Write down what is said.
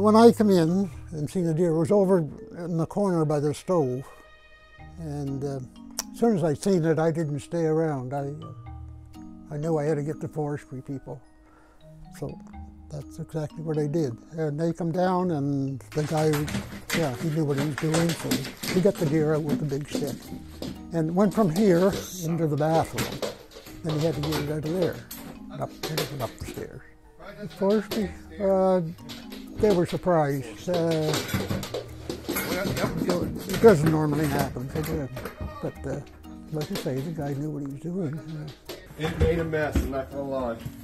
When I come in and seen the deer, it was over in the corner by the stove, and as soon as I seen it, I didn't stay around. I knew I had to get the forestry people, so that's exactly what I did. And they come down, and the guy, yeah, he knew what he was doing, so he got the deer out with a big stick. And went from here into the bathroom, then he had to get it out of there, and up the stairs. Of course, they were surprised. It doesn't normally happen, but like I say, the guy knew what he was doing. It made a mess, I'm not gonna lie.